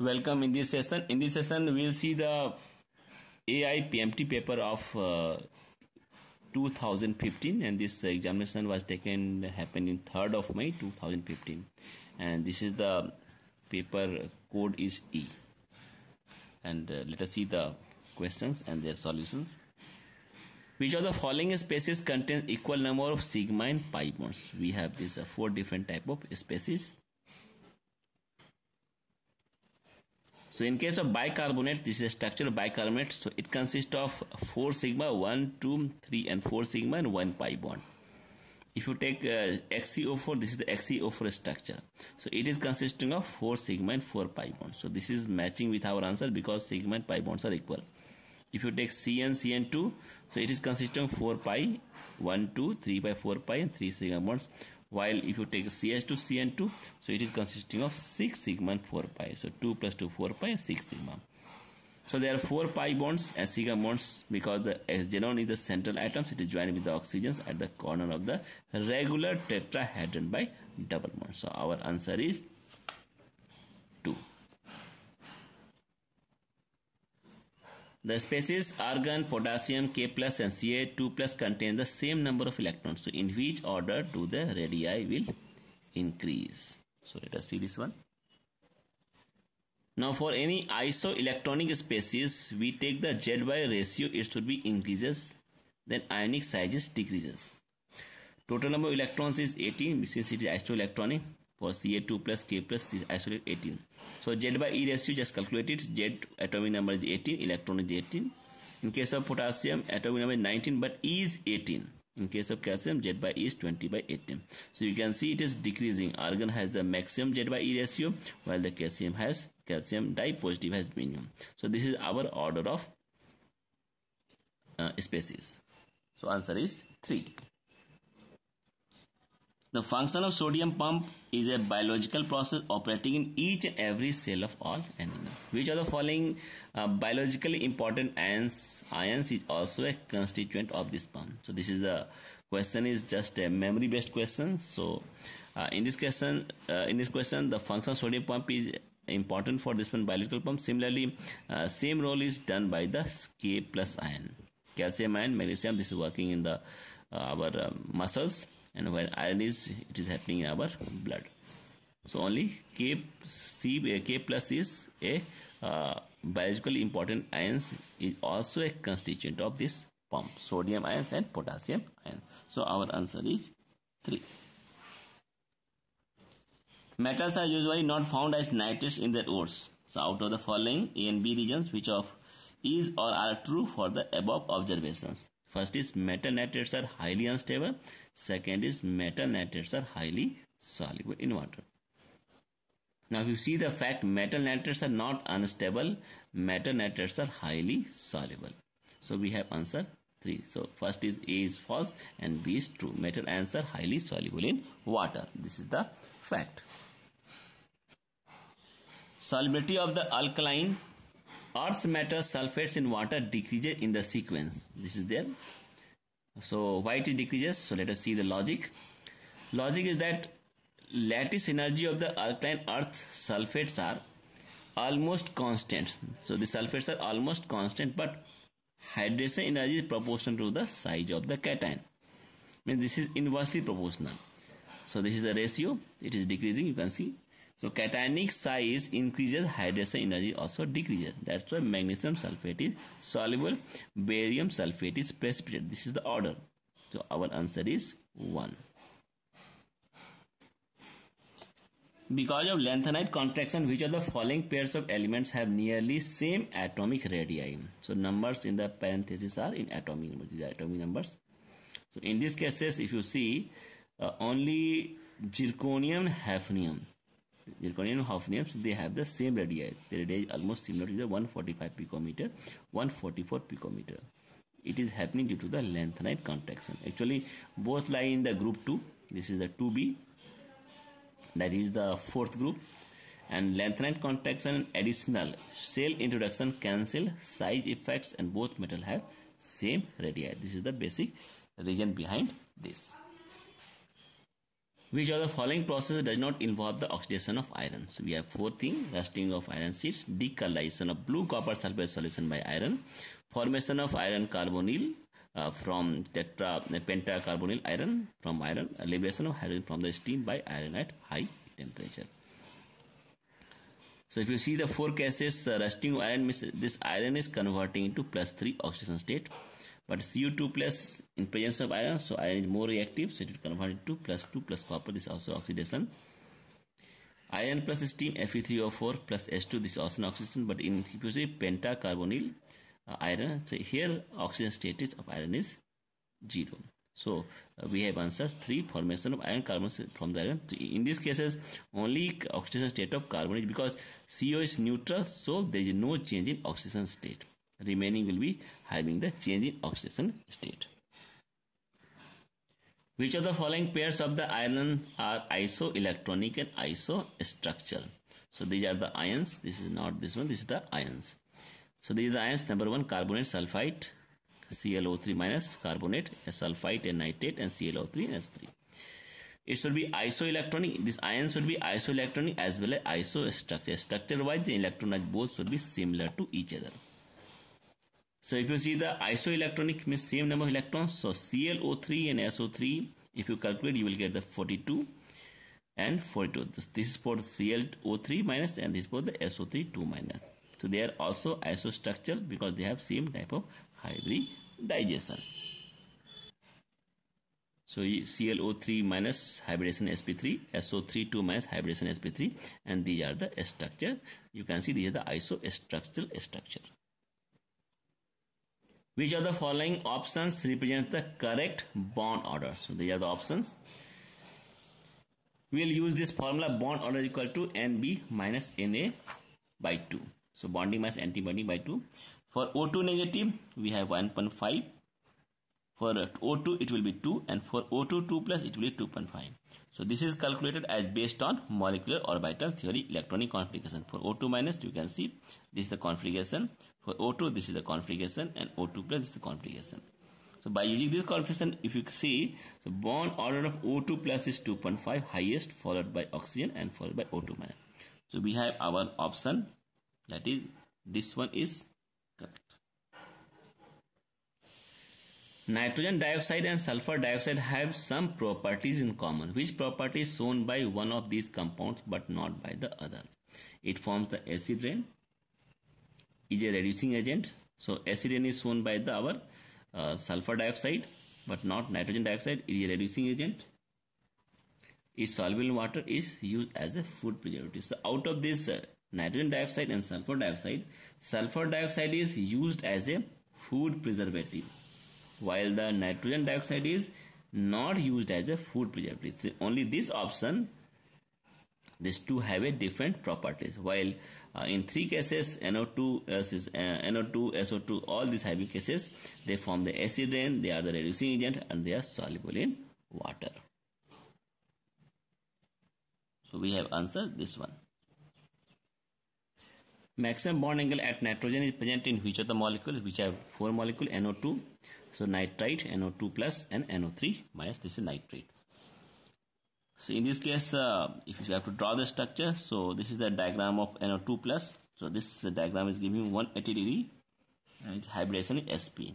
Welcome in this session. In this session, we will see the AI PMT paper of 2015, and this examination was happened in 3rd of May 2015, and this is the paper code is E, and let us see the questions and their solutions. Which of the following species contains equal number of sigma and pi bonds? We have these 4 different type of species. So in case of bicarbonate, this is a structure of bicarbonate. So it consists of 4 sigma, 1, 2, 3 and 4 sigma and 1 pi bond. If you take XeO4, this is the XeO4 structure. So it is consisting of 4 sigma and 4 pi bonds. So this is matching with our answer because sigma and pi bonds are equal. If you take CN2, so it is consisting of 4 pi, 1, 2, 3 pi, 4 pi and 3 sigma bonds. While if you take CH2CN2, so it is consisting of 6 sigma and 4 pi. So 2 plus 2, 4 pi, 6 sigma. So there are 4 pi bonds and sigma bonds because the xenon is the central atom, so it is joined with the oxygens at the corner of the regular tetrahedron by double bond. So our answer is 2. The species argon, potassium, K plus and Ca2 plus contain the same number of electrons. So in which order do the radii will increase? So let us see this one. Now for any isoelectronic species, we take the Z/Y ratio, it should be increases, then ionic sizes decreases. Total number of electrons is 18, since it is isoelectronic. For Ca2 plus K plus, this is isolate 18. So Z/E ratio, just calculate it. Z atomic number is 18, electron is 18. In case of potassium, atomic number is 19, but E is 18. In case of calcium, Z/E is 20/18. So you can see it is decreasing. Argon has the maximum Z/E ratio, while the calcium dipositive has minimum. So this is our order of species. So answer is 3. The function of sodium pump is a biological process operating in each and every cell of all animals. Which of the following biologically important ions is also a constituent of this pump? So this is a question is just a memory based question. So in this question, the function of sodium pump is important for this one biological pump. Similarly, same role is done by the K plus ion, calcium ion, magnesium. This is working in the our muscles. And when iron is, it is happening in our blood. So only K plus is a biologically important ions is also a constituent of this pump, sodium ions and potassium ions. So our answer is 3. Metals are usually not found as nitrates in their ores. So out of the following A and B regions, which of is or are true for the above observations? First is metal nitrates are highly unstable. Second is metal nitrates are highly soluble in water. Now if you see the fact, metal nitrates are not unstable. Metal nitrates are highly soluble. So we have answer 3. So first is A is false and B is true. Metal ions are highly soluble in water. This is the fact. Solubility of the alkaline earth metal sulfates in water decreases in the sequence. This is there. So why it decreases? So let us see the logic. Logic is that lattice energy of the alkaline earth sulfates are almost constant. So the sulfates are almost constant, but hydration energy is proportional to the size of the cation. Means this is inversely proportional. So this is the ratio. It is decreasing. You can see. So cationic size increases, hydration energy also decreases. That's why magnesium sulfate is soluble, barium sulfate is precipitate. This is the order. So our answer is 1. Because of lanthanide contraction, which of the following pairs of elements have nearly same atomic radii? So numbers in the parenthesis are in atomic numbers. These are atomic numbers. So in these cases, if you see, only zirconium, hafnium. Zirconium, hafnium, so they have the same radii. The radii is almost similar to the 145 picometer, 144 picometer. It is happening due to the lanthanide contraction. Actually, both lie in the group 2. This is the 2B. That is the 4th group. And lanthanide contraction, additional cell introduction, cancel size effects, and both metal have same radii. This is the basic reason behind this. Which of the following processes does not involve the oxidation of iron? So we have four things: rusting of iron sheets, decolouration of blue copper sulfate solution by iron, formation of iron carbonyl from pentacarbonyl iron from iron, liberation of hydrogen from the steam by iron at high temperature. So if you see the four cases, rusting of iron means this iron is converting into +3 oxidation state. But CO2 plus in presence of iron, so iron is more reactive, so it will convert it to +2 plus copper. This is also oxidation. Iron plus steam, Fe3O4 plus S2, this is also an oxidation. But in if you say pentacarbonyl iron, so here oxidation status of iron is 0. So we have answer 3, formation of iron carbon from the iron. So in these cases, only oxidation state of carbon is, because CO is neutral, so there is no change in oxidation state. Remaining will be having the change in oxidation state. Which of the following pairs of the iron are isoelectronic and isostructural? So these are the ions. This is not this one. This is the ions. So these are the ions. Number 1, carbonate sulfite, ClO3 minus, carbonate sulfite and nitrate, and ClO3 and S3. It should be isoelectronic. This ion should be isoelectronic as well as isostructural. Structure wise, the electrons both should be similar to each other. So if you see the isoelectronic means same number of electrons, so ClO3 and SO3, if you calculate, you will get the 42 and 42. This is for ClO3 minus and this is for the SO3 2 minus. So they are also isostructural because they have same type of hybridization. So ClO3 minus hybridization sp3, SO3 2 minus hybridization sp3, and these are the structure. You can see these are the isostructural structure. Which of the following options represents the correct bond order? So these are the options. We will use this formula: bond order equal to NB minus NA by 2. So bonding minus antibonding by 2. For O2 negative, we have 1.5. For O2, it will be 2. And for O2 2 plus, it will be 2.5. So this is calculated as based on molecular orbital theory, electronic configuration. For O2 minus, you can see this is the configuration. For O2, this is the configuration, and O2 plus is the configuration. So by using this configuration, if you see, so bond order of O2 plus is 2.5 highest, followed by oxygen and followed by O2 minus. So we have our option, that is this one is correct. Nitrogen dioxide and sulfur dioxide have some properties in common. Which property is shown by one of these compounds but not by the other? It forms the acid rain, is a reducing agent. So acid rain is shown by the sulfur dioxide but not nitrogen dioxide. Is a reducing agent. Is soluble in water, is used as a food preservative. So out of this nitrogen dioxide and sulfur dioxide is used as a food preservative, while the nitrogen dioxide is not used as a food preservative. So only this option, these two have a different properties, while in three cases, NO2, SO2, all these having cases, they form the acid rain, they are the reducing agent, and they are soluble in water. So we have answered this one. Maximum bond angle at nitrogen is present in which of the molecules? Which have 4 molecules: NO2, so nitrite, NO2 plus, and NO3 minus. This is nitrate. So in this case, if you have to draw the structure, so this is the diagram of NO2 plus. So this diagram is giving you 180 degree, and its hybridization is sp.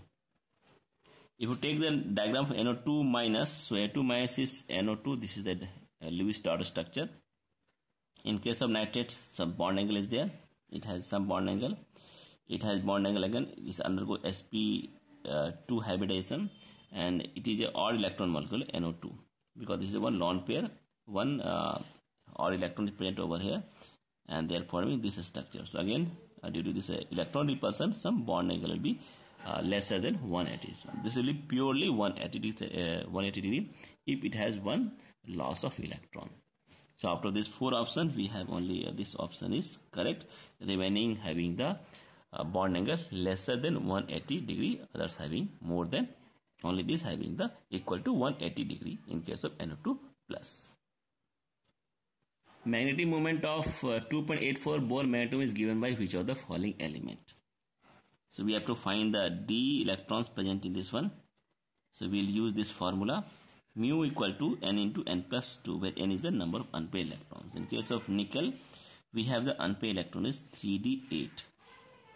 If you take the diagram of NO2 minus, so NO2 minus is NO2. This is the Lewis daughter structure. In case of nitrate, some bond angle is there. It has some bond angle. It has bond angle again. It undergo sp2 hybridization, and it is an odd electron molecule NO2. Because this is one lone pair, one odd electron is present over here, and they are forming this structure. So again, due to this electron repulsion, some bond angle will be lesser than 180. So this will be purely 180 degree if it has one loss of electron. So after this 4 options, we have only this option is correct. Remaining having the bond angle lesser than 180 degree, others having more than. Only this having the equal to 180 degree in case of NO2 plus. Magnetic moment of 2.84 Bohr magneton is given by which of the following element? So we have to find the d electrons present in this one. So we will use this formula. mu equal to n into n plus 2, where n is the number of unpaired electrons. In case of nickel, we have the unpaired electron is 3d8.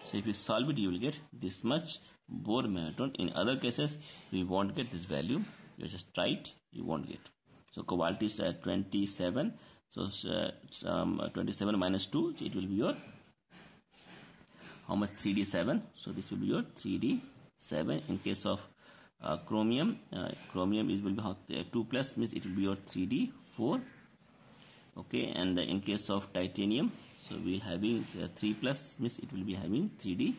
So if you solve it, you will get this much Bohr magneton. In other cases, we won't get this value. You just try it, you won't get. So cobalt is 27. So 27 minus 2, so it will be your how much? 3d7. So this will be your 3d7. In case of chromium, chromium is will be 2 plus, means it will be your 3d4. Okay, and in case of titanium, so we will having 3 plus, means it will be having 3d.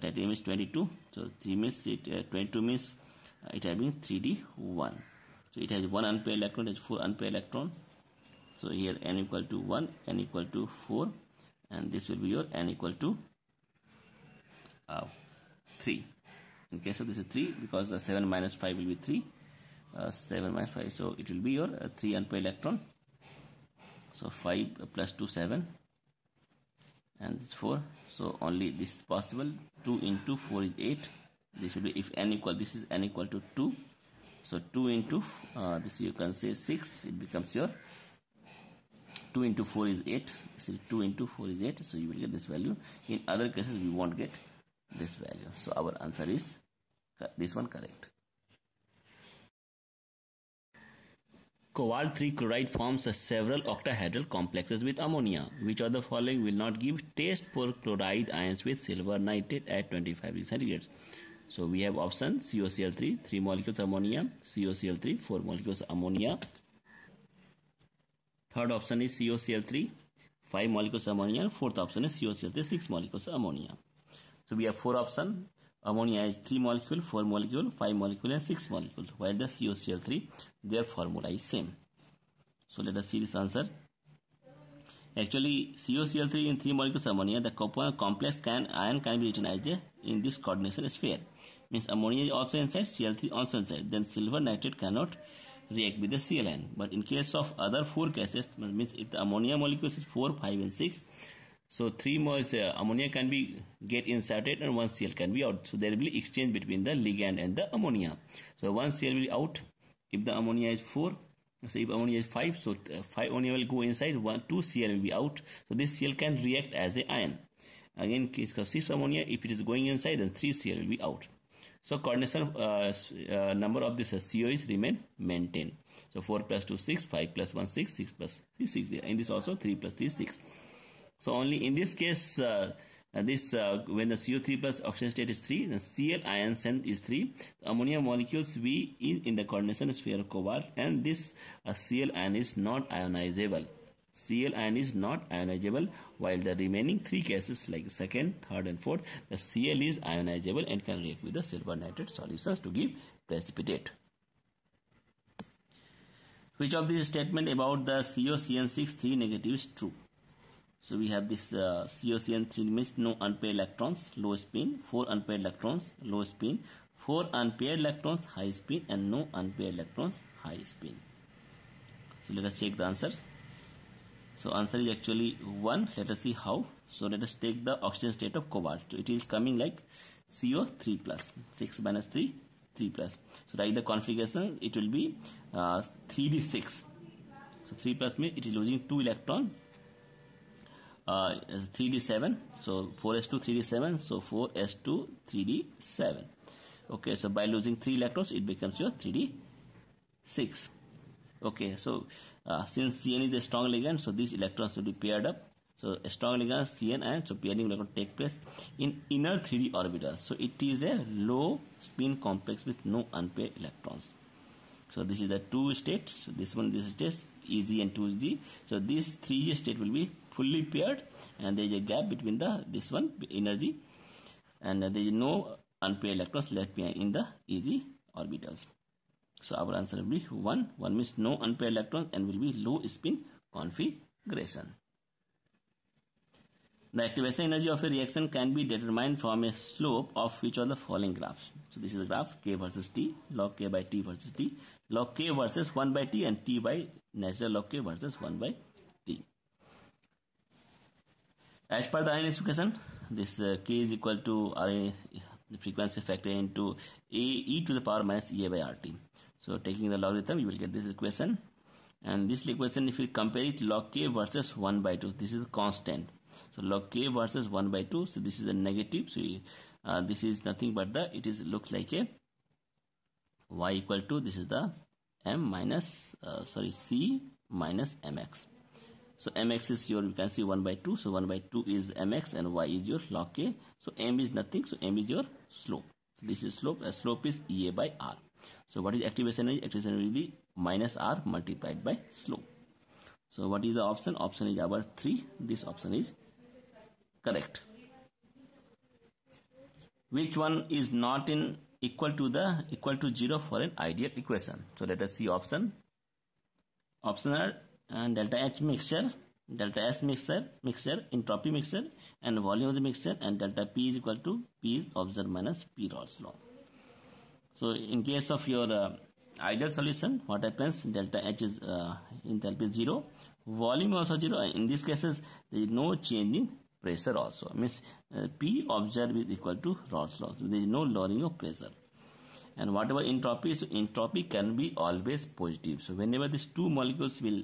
Titanium is 22, so 3 means it 22 means it having 3d1. So it has one unpaired electron, it has four unpaired electron. So here n equal to 1, n equal to 4, and this will be your n equal to 3. In case of this is 3, because 7 minus 5 will be 3. 7 minus 5, so it will be your 3 unpaired electron. So 5 plus 2, 7, and this 4. So only this is possible. 2 into 4 is 8. This will be, if n equal, this is n equal to 2. So 2 into this you can say 6, it becomes your 2 into 4 is 8. This is 2 into 4 is 8, so you will get this value. In other cases, we won't get this value. So our answer is this one correct. Cobalt-3 chloride forms several octahedral complexes with ammonia. Which of the following will not give taste for chloride ions with silver nitrate at 25 degrees centigrade? So we have option CoCl3, 3 molecules ammonia, CoCl3, 4 molecules ammonia. Third option is CoCl3, 5 molecules ammonia. Fourth option is CoCl3, 6 molecules ammonia. So we have 4 options. Ammonia is 3 molecule, 4 molecule, 5 molecule and 6 molecule. While the CoCl3, their formula is same. So let us see this answer. Actually, CoCl3 in 3 molecules ammonia, the complex ion can be written as a in this coordination sphere. Means ammonia is also inside, Cl3 also inside. Then silver nitrate cannot react with the Cl ion. But in case of other 4 cases, means if the ammonia molecules is 4, 5 and 6. So 3 more ammonia can be get inserted and 1 Cl can be out. So there will be exchange between the ligand and the ammonia. So 1 Cl will be out if the ammonia is 4. So if ammonia is 5, so 5 ammonia will go inside, 2 Cl will be out. So this Cl can react as a ion. Again, in case of 6 ammonia, if it is going inside, then 3 Cl will be out. So coordination number of this CO is remain maintained. So 4 plus 2, 6, 5 plus 1, 6, 6 plus 3, 6. In this also 3 plus 3, 6. So only in this case, when the CO3 plus oxygen state is 3, the Cl ion strength is 3. The ammonia molecules we in the coordination sphere of cobalt, and this Cl ion is not ionizable. Cl ion is not ionizable, while the remaining 3 cases like second, third and fourth, the Cl is ionizable and can react with the silver nitrate solutions to give precipitate. Which of these statements about the Co(CN)6 3 negative is true? So we have this CoCN3 means no unpaired electrons, low spin, 4 unpaired electrons, low spin, 4 unpaired electrons, high spin, and no unpaired electrons, high spin. So let us check the answers. So answer is actually 1. Let us see how. So let us take the oxygen state of cobalt. So it is coming like CO3 plus, 6 minus 3, 3 plus. So write the configuration, it will be 3d6. So 3 plus means it is losing 2 electrons. 3d7, so 4s2 3d7, so 4s2 3d7. Okay, so by losing 3 electrons, it becomes your 3d6. Okay, so since Cn is a strong ligand, so these electrons will be paired up. So a strong ligand Cn ion, so pairing will take place in inner 3d orbital. So it is a low spin complex with no unpaired electrons. So this is the 2 states. This one, this state Eg and 2G. So this 3G state will be fully paired, and there is a gap between the this one energy, and there is no unpaired electrons left behind in the Eg orbitals. So our answer will be 1. 1 means no unpaired electrons and will be low spin configuration. The activation energy of a reaction can be determined from a slope of which of the following graphs. So this is the graph K versus T, log K by T versus T, log K versus 1 by T, and T by natural log K versus 1 by T. As per the ionization, this K is equal to RN, the frequency factor into A e to the power minus EA by RT. So taking the logarithm, you will get this equation. And this equation, if you compare it log k versus 1 by 2, this is constant. So log k versus 1 by 2, so this is a negative. So this is nothing but the, it is looks like a y equal to, this is the m minus, c minus mx. So mx is your, you can see 1 by 2. So 1 by 2 is mx and y is your log k. So m is nothing. So m is your slope. So this is slope. A slope is Ea by R. So what is activation energy? Activation will be minus R multiplied by slope. So what is the option? Option is our 3. This option is correct. Which one is not in equal to the equal to 0 for an ideal equation? So let us see option. Option are delta H mixture, delta S mixture, entropy mixture, and volume of the mixture, and delta P is equal to P is observed minus P Rawls law. So in case of your ideal solution, what happens? Delta H is enthalpy is 0, volume also 0. In these cases, there is no change in pressure also. Means P observed is equal to Rawls law. So there is no lowering of pressure. And whatever entropy, so entropy can be always positive. So whenever these two molecules will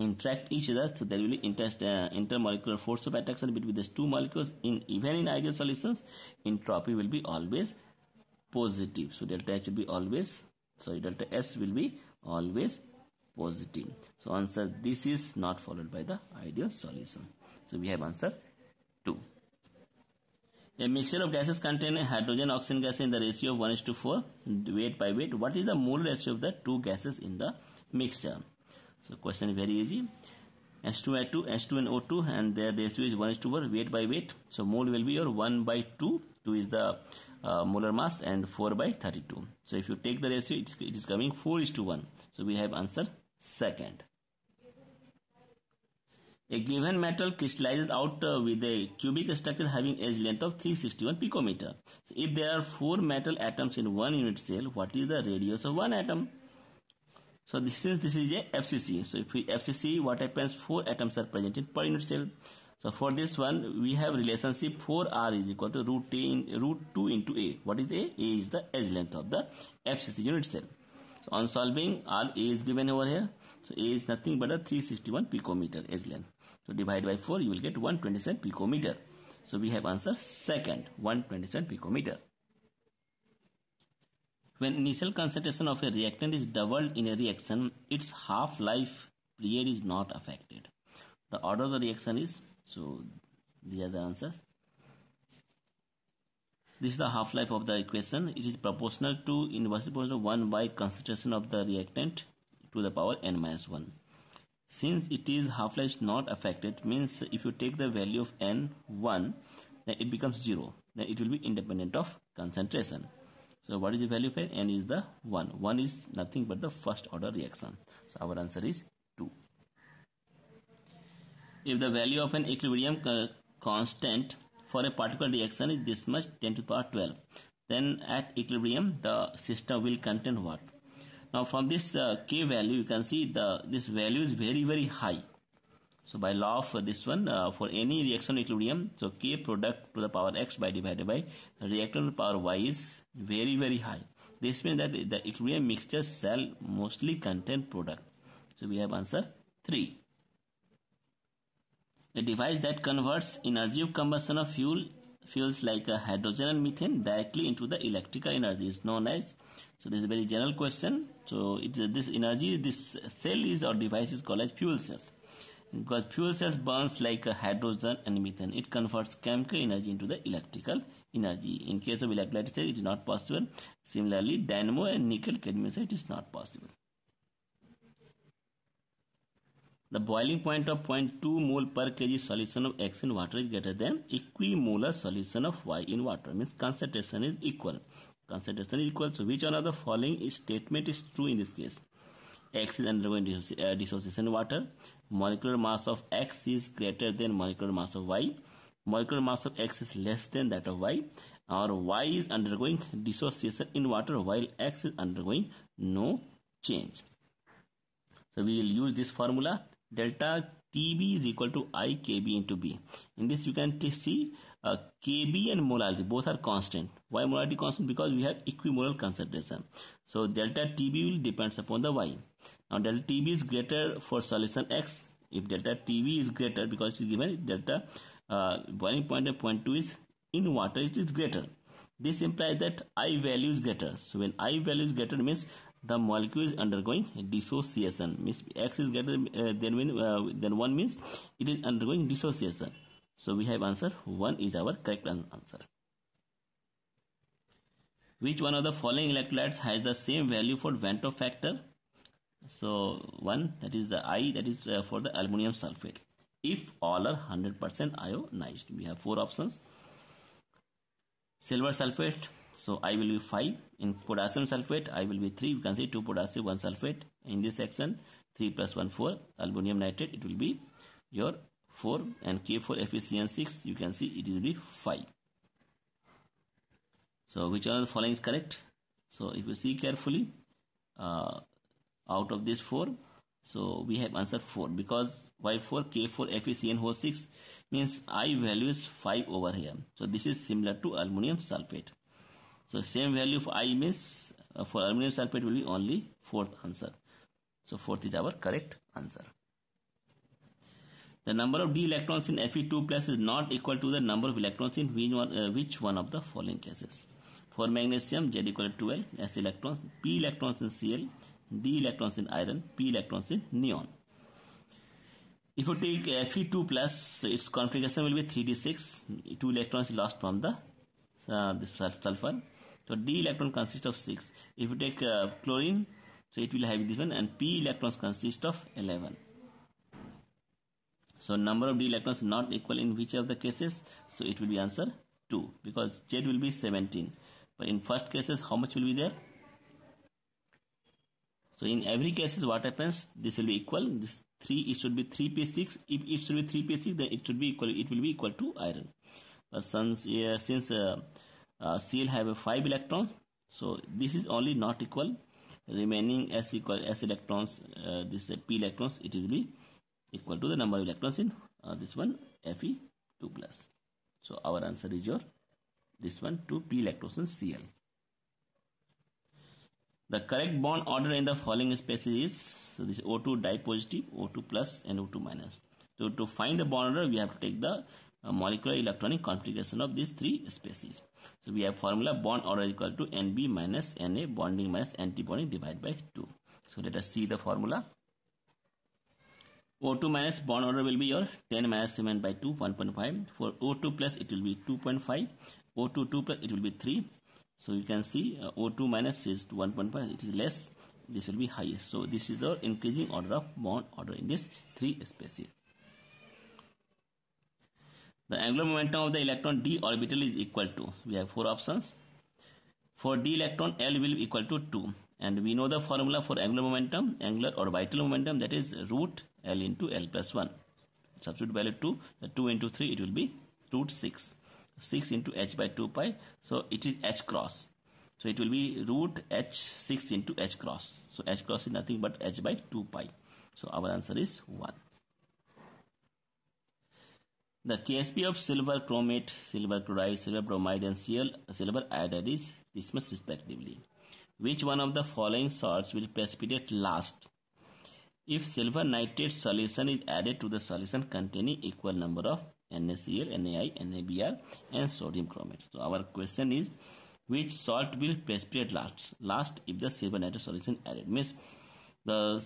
interact each other, so there will be intermolecular force of attraction between these two molecules. In even in ideal solutions, entropy will be always positive. So delta H will be always, sorry, delta S will be always positive. So answer, this is not followed by the ideal solution. So we have answer 2. A mixture of gases containing hydrogen oxygen gas in the ratio of 1:4 weight by weight. What is the mole ratio of the two gases in the mixture? So question is very easy. H2O2, H2 and O2, and their ratio is 1:4 weight by weight. So mole will be your 1/2. 2 is the molar mass and 4/32. So if you take the ratio, it is coming 4:1. So we have answer 2nd. A given metal crystallizes out with a cubic structure having edge length of 361 picometer. So if there are 4 metal atoms in 1 unit cell, what is the radius of 1 atom? So this is a FCC. So if we FCC, what happens? 4 atoms are present in per unit cell. So for this one, we have relationship 4R is equal to root 2 into A. What is A? A is the edge length of the FCC unit cell. So on solving, R A is given over here. So A is nothing but a 361 picometer edge length. So divide by 4, you will get 127 picometer. So we have answer 2nd, 127 picometer. When initial concentration of a reactant is doubled in a reaction, its half-life period is not affected. The order of the reaction is, so these are the answers. This is the half-life of the equation. It is proportional to, inversely proportional to 1 by concentration of the reactant to the power n-1. Since it is half-life not affected, means if you take the value of n1, then it becomes 0. Then it will be independent of concentration. So what is the value of n? N is the 1. 1 is nothing but the first order reaction. So our answer is 2. If the value of an equilibrium constant for a particular reaction is this much, 10⁻¹², then at equilibrium the system will contain what? Now from this k value, you can see this value is very, very high. So by law of this one, for any reaction equilibrium, so k product to the power x by divided by reactant to the power y is very, very high. This means that the equilibrium mixture shall mostly contain product. So we have answer 3. A device that converts energy of combustion of fuels like hydrogen and methane directly into the electrical energy is known as. So this is a very general question. So it's this energy, this cell is or device is called as fuel cells, because fuel cells burns like hydrogen and methane. It converts chemical energy into the electrical energy. In case of electrolyte cell, it is not possible. Similarly, dynamo and nickel cadmium cell, it is not possible. The boiling point of 0.2 mole per kg solution of X in water is greater than equimolar solution of Y in water. Means concentration is equal. Concentration is equal. So which one of the following statement is true in this case? X is undergoing dissociation in water. Molecular mass of X is greater than molecular mass of Y. Molecular mass of X is less than that of Y. Or Y is undergoing dissociation in water while X is undergoing no change. So we will use this formula. Delta TB is equal to IKB into B. In this you can see Kb and molarity both are constant. Why molarity constant? Because we have equimolar concentration. So delta Tb will depends upon the y. Now delta Tb is greater for solution x. If delta Tb is greater, because it is given delta boiling point and 0.2 is in water, it is greater. This implies that I value is greater. So when I value is greater means the molecule is undergoing dissociation. Means x is greater than 1 means it is undergoing dissociation. So we have answer 1 is our correct answer. Which one of the following electrolytes has the same value for Vento factor? So 1, that is the I, that is for the aluminum sulfate. If all are 100% ionized, we have 4 options. Silver sulfate, so I will be 5. In potassium sulfate, I will be 3. You can say 2 potassium, 1 sulfate. In this section, 3 plus 1, 4. Aluminum nitrate, it will be your 4. And K4FeCN6, you can see it will be 5. So which one of the following is correct? So if you see carefully, out of this 4, so we have answer 4. Because why 4? K4FeCN6 means I value is 5 over here. So this is similar to aluminum sulfate. So same value of I means for aluminum sulfate will be only 4th answer. So 4th is our correct answer. The number of d electrons in Fe2 plus is not equal to the number of electrons in which one of the following cases. For magnesium, Z equal to 12, S electrons, P electrons in Cl, D electrons in iron, P electrons in neon. If you take Fe2 plus, its configuration will be 3d6, 2 electrons lost from the this sulfur. So D electron consists of 6. If you take chlorine, so it will have this one, and P electrons consist of 11. So number of D electrons not equal in which of the cases? So it will be answer 2, because Z will be 17. But in first cases, how much will be there? So in every case, what happens? This will be equal. This 3, it should be 3p6. If it should be 3p6, then it should be equal. It will be equal to iron. But since Cl have a 5 electron, so this is only not equal. Remaining S equal S electrons. This is P electrons. It will be equal to the number of electrons in this one Fe2 plus. So our answer is your this one 2p electrons in Cl. The correct bond order in the following species is, so this O2 dipositive, O2 plus and O2 minus. So to find the bond order, we have to take the molecular electronic configuration of these 3 species. So we have formula bond order equal to NB minus NA bonding minus antibonding divided by 2. So let us see the formula. O2 minus bond order will be your 10 minus 7 by 2, 1.5. For O2 plus it will be 2.5. O2 2 plus it will be 3. So you can see O2 minus is 1.5, it is less, this will be highest. So this is the increasing order of bond order in this 3 species. The angular momentum of the electron d orbital is equal to, we have 4 options. For d electron, L will be equal to 2. And we know the formula for angular momentum, angular orbital momentum, that is root L into L plus 1. Substitute value 2, 2 into 3, it will be root 6. 6 into h by 2 pi, so it is h cross. So it will be root h 6 into h cross. So h cross is nothing but h by 2 pi. So our answer is 1. The Ksp of silver chromate, silver chloride, silver bromide and silver iodide is this much respectively. Which one of the following salts will precipitate last if silver nitrate solution is added to the solution containing equal number of NaCl, NaI, NaBr and sodium chromate? So our question is, which salt will precipitate last if the silver nitrate solution added? Means the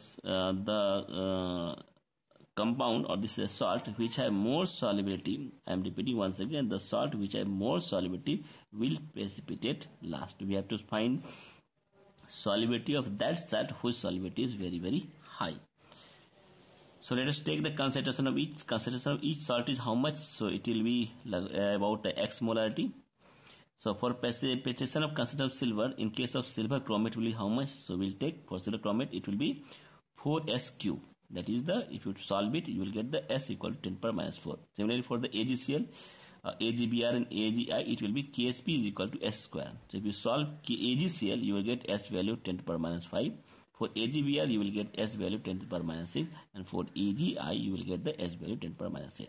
compound or this salt which have more solubility, I am repeating once again, the salt which have more solubility will precipitate last. We have to find solubility of that salt whose solubility is very very high. So let us take the concentration of each. Concentration of each salt is how much? So it will be about x molarity. So for precipitation of concentration of silver, in case of silver chromate will be how much? So we'll take for silver chromate it will be 4s cube. That is the, if you solve it, you will get the s equal to 10 power minus 4. Similarly for the AgCl, AgBr and AgI, it will be Ksp is equal to s square. So if you solve AgCl, you will get s value 10 power minus 5. For AgBr, you will get S value 10 to the power minus 6. And for AgI, you will get the S value 10 to the power minus 8.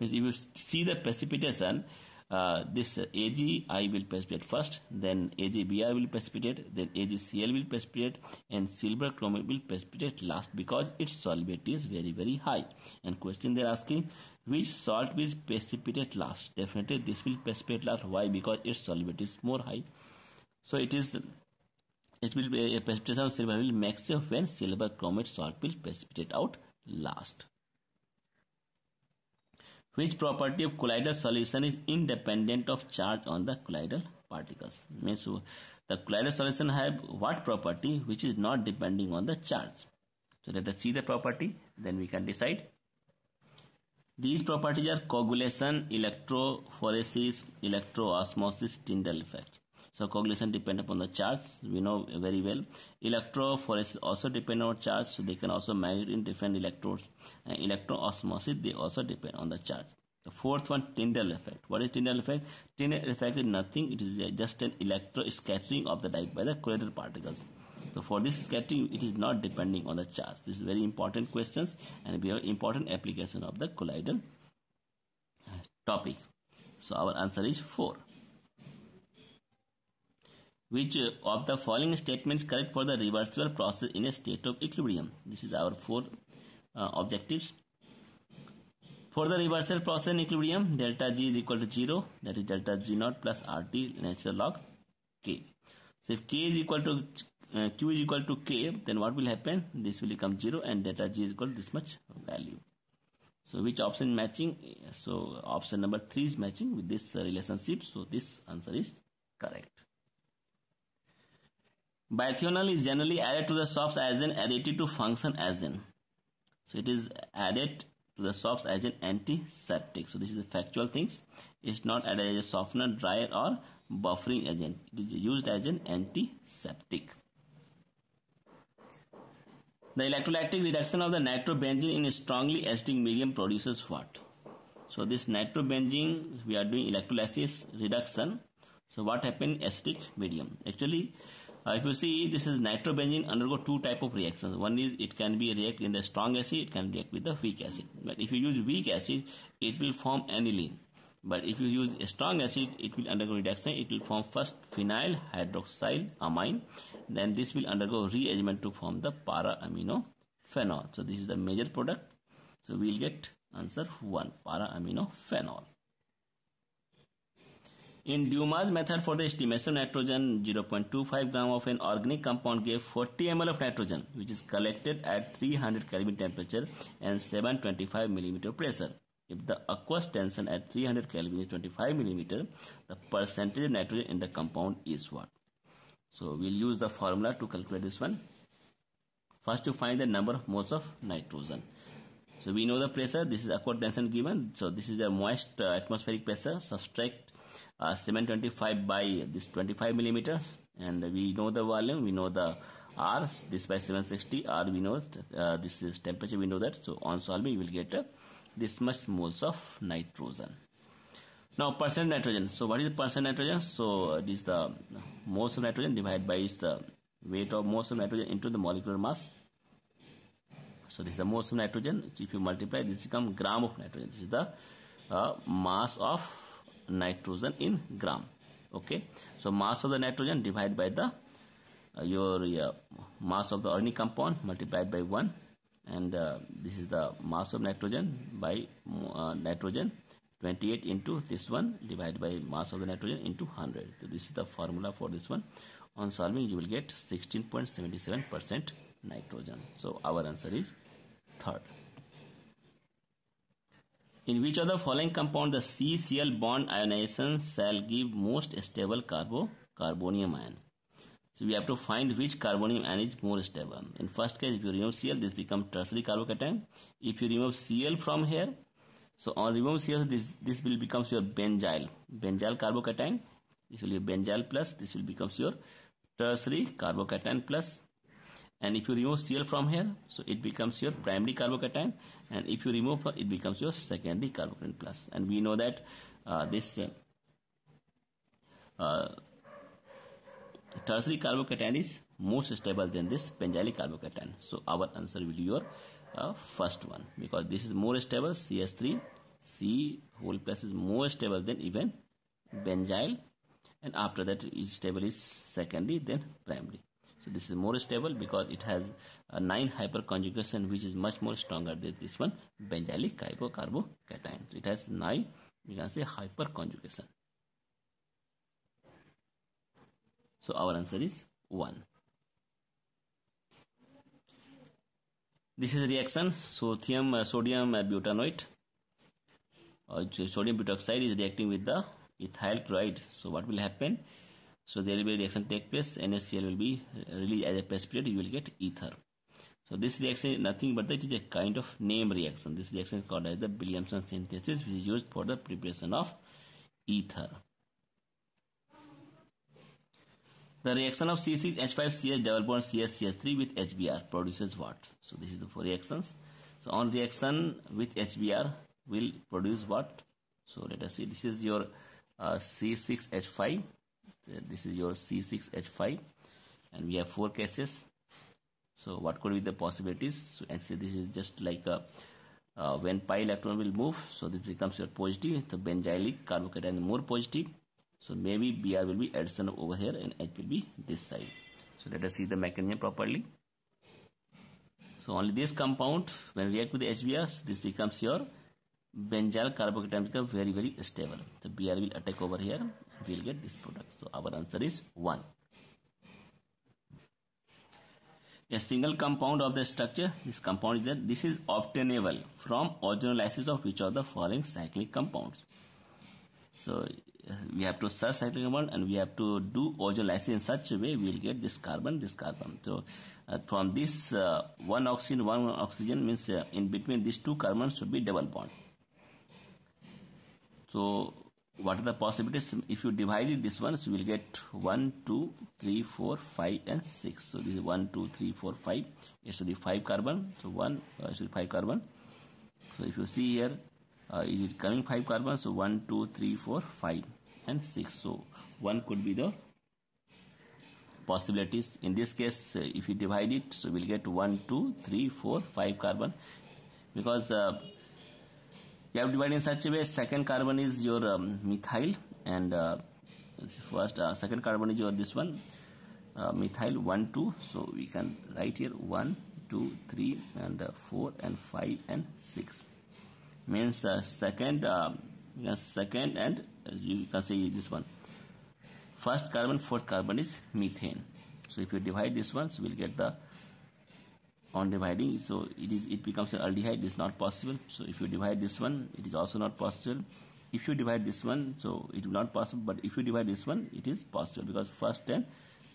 Means if you see the precipitation, this AgI will precipitate first, then AgBr will precipitate, then AgCl will precipitate, and silver chromate will precipitate last because its solubility is very high. And question they are asking, which salt will precipitate last? Definitely this will precipitate last. Why? Because its solubility is more high. So it will be a precipitation of silver will maximum when silver chromate salt will precipitate out last. Which property of colloidal solution is independent of charge on the colloidal particles? Means the colloidal solution have what property which is not depending on the charge? So let us see the property, then we can decide. These properties are coagulation, electrophoresis, electroosmosis, Tyndall effect. So coagulation depends upon the charge, we know very well. Electrophoresis also depend on charge, so they can also magnetize in different electrodes. And electroosmosis, they also depend on the charge. The fourth one, Tyndall effect. What is Tyndall effect? Tyndall effect is nothing, it is just an electro scattering of the light by the colloidal particles. So for this scattering, it is not depending on the charge. This is very important questions and we have important application of the colloidal topic. So our answer is 4. Which of the following statements is correct for the reversible process in a state of equilibrium? This is our 4 objectives. For the reversible process in equilibrium, delta G is equal to 0, that is delta G0 plus RT natural log K. So if K is equal to Q is equal to K, then what will happen? This will become 0 and delta G is equal to this much value. So which option matching? So option number 3 is matching with this relationship. So this answer is correct. Biethionol is generally added to the soft as an additive to function as an. So it is added to the soft as an antiseptic. So this is the factual things. It's not added as a softener, dryer or buffering agent. It is used as an antiseptic. The electrolytic reduction of the nitrobenzene in a strongly acidic medium produces what? So this nitrobenzene, we are doing electrolysis reduction. So what happened in acidic medium? Actually, if you see, this is nitrobenzene undergo 2 type of reactions. One is it can be react in the strong acid, it can react with the weak acid. But if you use weak acid, it will form aniline. But if you use a strong acid, it will undergo reduction. It will form first phenyl hydroxyl amine. Then this will undergo rearrangement to form the para-aminophenol. So this is the major product. So we will get answer 1, para-aminophenol. In Dumas method for the estimation of nitrogen, 0.25 gram of an organic compound gave 40 ml of nitrogen, which is collected at 300 Kelvin temperature and 725 mm pressure. If the aqueous tension at 300 Kelvin is 25 mm, the percentage of nitrogen in the compound is what? So we'll use the formula to calculate this one. First you find the number of moles of nitrogen. So we know the pressure, this is aqueous tension given. So this is the moist atmospheric pressure, subtract 725 by this 25 millimeters, and we know the volume, we know the R, this by 760, R we know, this is temperature, we know that. So on solving you will get this much moles of nitrogen. Now percent nitrogen, so what is the percent nitrogen? So it is the moles of nitrogen divided by its weight of moles of nitrogen into the molecular mass. So this is the moles of nitrogen, if you multiply this become gram of nitrogen. This is the mass of nitrogen in gram. Okay, so mass of the nitrogen divided by the mass of the organic compound multiplied by 1, and this is the mass of nitrogen by nitrogen 28 into this one divided by mass of the nitrogen into 100. So this is the formula for this one. On solving you will get 16.77% nitrogen. So our answer is 3rd. In which of the following compound the CCl bond ionization shall give most stable carbonium ion? So we have to find which carbonium ion is more stable. In first case, if you remove Cl, this becomes tertiary carbocation. If you remove Cl from here, so on remove Cl, this will become your benzyl carbocation. This will be benzyl plus, this will become your tertiary carbocation plus. And if you remove Cl from here, so it becomes your primary carbocation, and if you remove her, it becomes your secondary carbocation plus. And we know that this tertiary carbocation is more stable than this benzylic carbocation. So our answer will be your 1st one, because this is more stable. CH3, C whole plus is more stable than even benzyl, and after that each table is secondary then primary. So this is more stable because it has a 9 hyperconjugation, which is much more stronger than this one, benzylic carbocation. So it has 9, we can say, hyperconjugation. So our answer is 1. This is reaction. Sodium butanoate or sodium butoxide is reacting with the ethyl chloride. So what will happen? So there will be a reaction take place. NaCl will be released as a precipitate. You will get ether. So this reaction is nothing but that it is a kind of name reaction. This reaction is called as the Williamson synthesis, which is used for the preparation of ether. The reaction of C6H5CH+CH3 with HBr produces what? So this is the 4 reactions. So on reaction with HBr will produce what? So let us see. This is your C6H5. This is your C6H5, and we have 4 cases. So what could be the possibilities? So actually this is just like a, when pi electron will move, so this becomes your positive. So benzylic carbocation is more positive, so maybe Br will be addition over here and H will be this side. So let us see the mechanism properly. So only this compound when react with the HBr, so this becomes your benzyl carbocation, becomes very, very stable. So Br will attack over here, we will get this product. So our answer is 1. A single compound of the structure, this compound is that this is obtainable from ozonolysis of which of the following cyclic compounds. So we have to search cyclic compound and we have to do ozonolysis in such a way we will get this carbon, this carbon. So from this one oxygen means in between these 2 carbons should be double bond. So what are the possibilities? If you divide it this one, so we will get 1, 2, 3, 4, 5 and 6. So this is 1, 2, 3, 4, 5. It should be 5 carbon. So 1 should be 5 carbon. So if you see here, is it coming 5 carbon? So 1, 2, 3, 4, 5 and 6. So 1 could be the possibilities. In this case, if you divide it, so we will get 1, 2, 3, 4, 5 carbon. Because you have divided in such a way, second carbon is your methyl and second carbon is your this one methyl 1, 2. So we can write here 1, 2, 3 and 4 and 5 and 6. Means second and you can say this one. First carbon, fourth carbon is methane. So if you divide this one, so we will get the on dividing, so it becomes an aldehyde. Is not possible. So if you divide this one, it is also not possible. If you divide this one, so it will not possible. But if you divide this one, it is possible because first and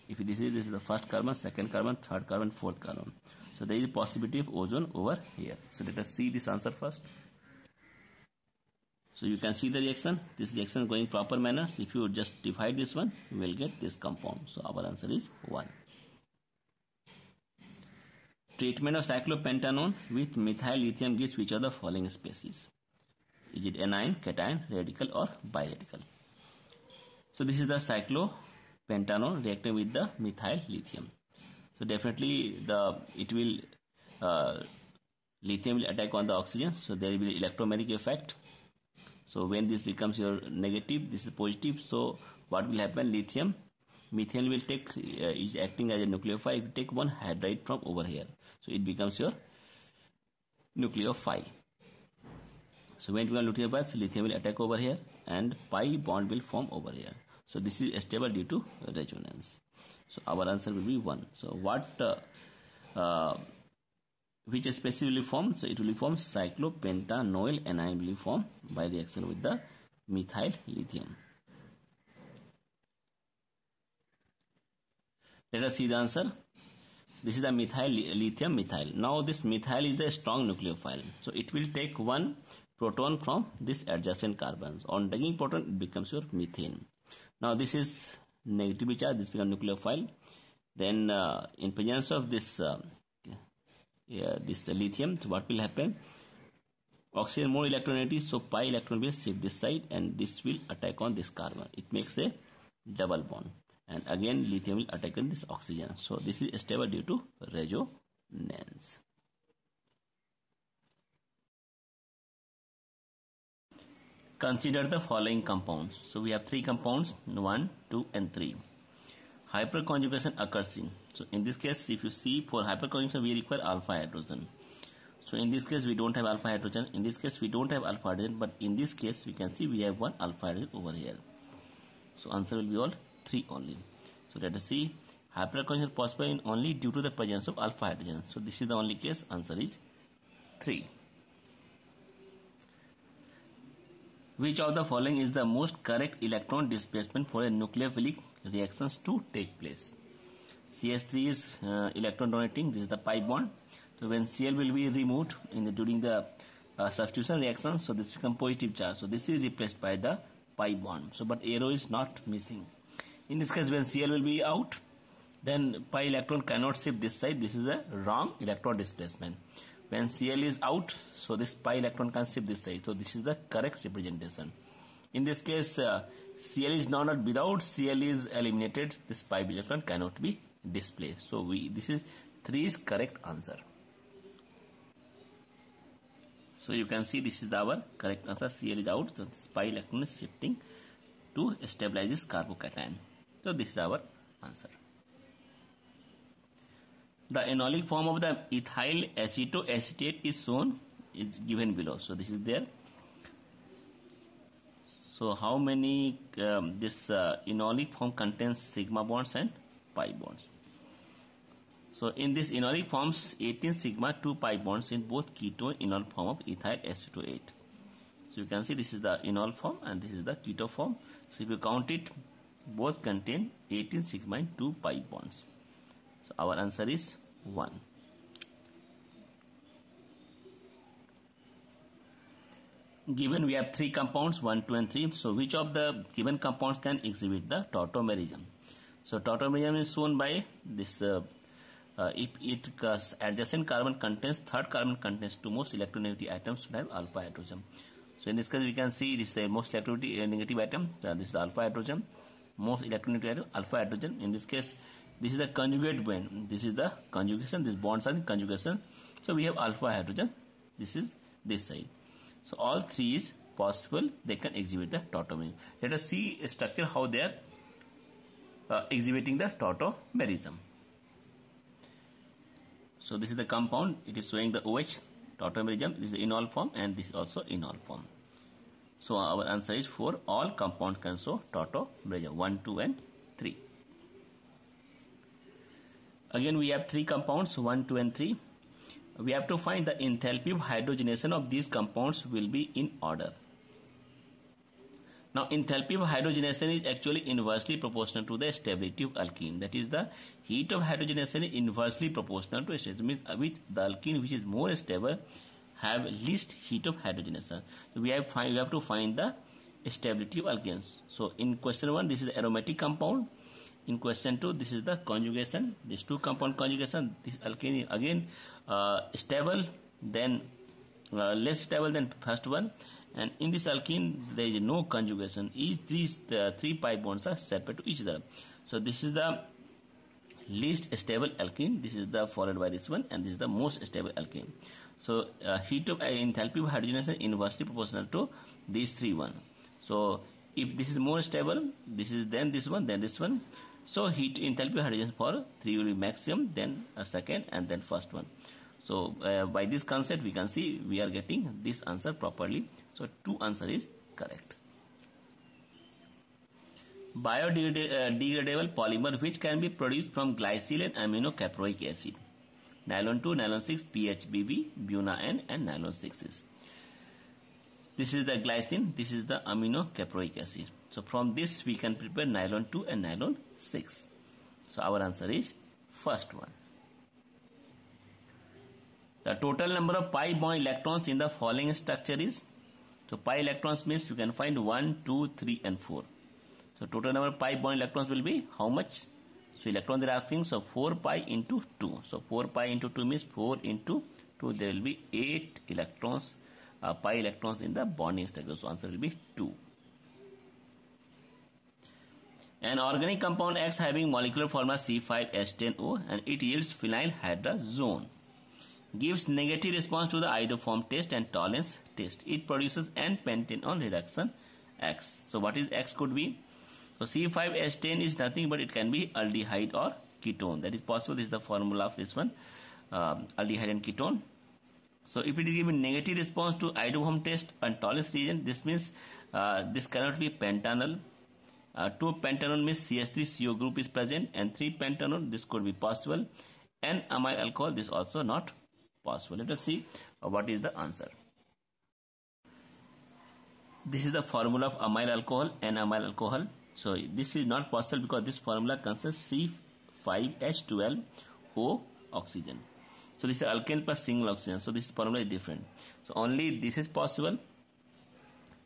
if this is the first carbon, second carbon, third carbon, fourth carbon. So there is a possibility of ozone over here. So let us see this answer first. So you can see the reaction. This reaction going proper manner. So if you just divide this one, you will get this compound. So our answer is 1. Treatment of cyclopentanone with methyl lithium gives which of the following species? Is it anion, cation, radical or biradical? So this is the cyclopentanone reacting with the methyl lithium. So definitely lithium will attack on the oxygen. So there will be electromagnetic effect. So when this becomes your negative, this is positive. So what will happen? Methane will take is acting as a nucleophile. It will take one hydride from over here, so it becomes your nucleophile. So when we are nucleophile, so lithium will attack over here and pi bond will form over here. So this is stable due to resonance. So our answer will be 1. So which species will form? So it will form cyclopentanoyl anion will form by reaction with the methyl lithium. Let us see the answer. This is the methyl lithium methyl. Now this methyl is the strong nucleophile. So it will take one proton from this adjacent carbons. On taking proton, it becomes your methane. Now this is negatively charged. This becomes nucleophile. Then in presence of this lithium, so what will happen? Oxygen more electronegative. So pi electron will shift this side and this will attack on this carbon. It makes a double bond. And again lithium will attack on this oxygen. So this is stable due to resonance. Consider the following compounds. So we have three compounds, 1, 2 and 3. Hyperconjugation occurs in, so in this case if you see, for hyperconjugation we require alpha hydrogen. So in this case we don't have alpha hydrogen, in this case we don't have alpha hydrogen, but in this case we can see we have one alpha hydrogen over here. So answer will be all 3 only. So let us see, hyperconjugation is possible in only due to the presence of alpha hydrogen. So this is the only case, answer is 3. Which of the following is the most correct electron displacement for a nucleophilic reactions to take place? CH3 is electron donating, this is the pi bond. So when Cl will be removed in the, during the substitution reaction, so this becomes positive charge. So this is replaced by the pi bond. So but arrow is not missing. In this case when Cl will be out, then pi electron cannot shift this side. This is a wrong electron displacement. When Cl is out, so this pi electron can shift this side. So this is the correct representation. In this case Cl is not, without Cl is eliminated, this pi electron cannot be displaced. So this is 3 is correct answer. So you can see this is our correct answer. Cl is out, so this pi electron is shifting to stabilize this carbocation. So this is our answer. The enolic form of the ethyl acetoacetate is shown, is given below. So this is there. So how many this enolic form contains sigma bonds and pi bonds. So in this enolic forms 18 sigma 2 pi bonds in both keto enol form of ethyl acetate. So you can see this is the enol form and this is the keto form. So if you count it, both contain 18 sigma and 2 pi bonds. So our answer is 1. Given we have 3 compounds, 1, 2 and 3. So which of the given compounds can exhibit the tautomerism? So tautomerism is shown by this if it adjacent carbon contains, third carbon contains two most electronegative atoms should have alpha hydrogen. So in this case we can see this is the most electronegative negative atom, this is alpha hydrogen, most electronegative atom alpha hydrogen. In this case this is the conjugate bond, this is the conjugation, these bonds are in conjugation. So we have alpha hydrogen, this is this side. So all 3 is possible, they can exhibit the tautomerism. Let us see a structure how they are exhibiting the tautomerism. So this is the compound, it is showing the OH, tautomerism, this is the enol form and this is also enol form. So our answer is 4, all compounds can show tautomerism, 1, 2 and 3. Again we have 3 compounds, 1, 2 and 3. We have to find the enthalpy of hydrogenation of these compounds will be in order. Now enthalpy of hydrogenation is actually inversely proportional to the stability of alkene. That is, the heat of hydrogenation is inversely proportional to stability. It means with the alkene which is more stable have least heat of hydrogenation. So we have to find the stability of alkenes. So in question 1 this is the aromatic compound. In question 2 this is the conjugation, this 2 compound conjugation, this alkene again stable, then less stable than first one, and in this alkene there is no conjugation, each three pi bonds are separate to each other. So this is the least stable alkene, this is the followed by this one, and this is the most stable alkene. So heat of enthalpy of hydrogenation inversely proportional to these 3 1. So if this is more stable, this is then this one, then this one. So heat enthalpy hydrogen for 3 will be maximum, then a second and then first one. So by this concept we can see we are getting this answer properly. So 2 answer is correct. Biodegradable polymer which can be produced from glycyl and aminocaproic acid. Nylon 2, nylon 6, PHBB, Buna N and nylon 6s. This is the glycine, this is the aminocaproic acid. So from this we can prepare nylon 2 and nylon 6. So our answer is first one. The total number of pi bond electrons in the following structure is, so pi electrons means you can find 1, 2, 3 and 4. So total number of pi bond electrons will be how much? So electron they are asking, so 4 pi into 2. So 4 pi into 2 means 4 into 2, there will be 8 electrons. Pi electrons in the bonding structure. So answer will be 2. An organic compound X having molecular formula C5H10O and it yields phenyl hydrazone. gives negative response to the iodoform test and Tollens test. It produces n-pentane reduction X. So what is X could be? So C5H10 is nothing but it can be aldehyde or ketone. That is possible. This is the formula of this one, aldehyde and ketone. So if it is given negative response to iodoform test and Tollens region, this means this cannot be pentanol. 2-pentanone means CH3CO group is present, and 3-pentanone this could be possible, and amyl alcohol this also not possible. Let us see what is the answer. This is the formula of amyl alcohol and amyl alcohol. So this is not possible because this formula contains C5H12O oxygen. So this is alkane plus single oxygen. So this formula is different. So only this is possible.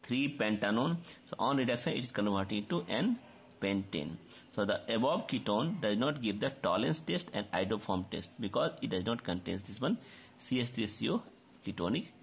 3-pentanone. So on reduction it is converted into n-pentane. So the above ketone does not give the Tollens test and iodoform test because it does not contain this one CH3CO ketonic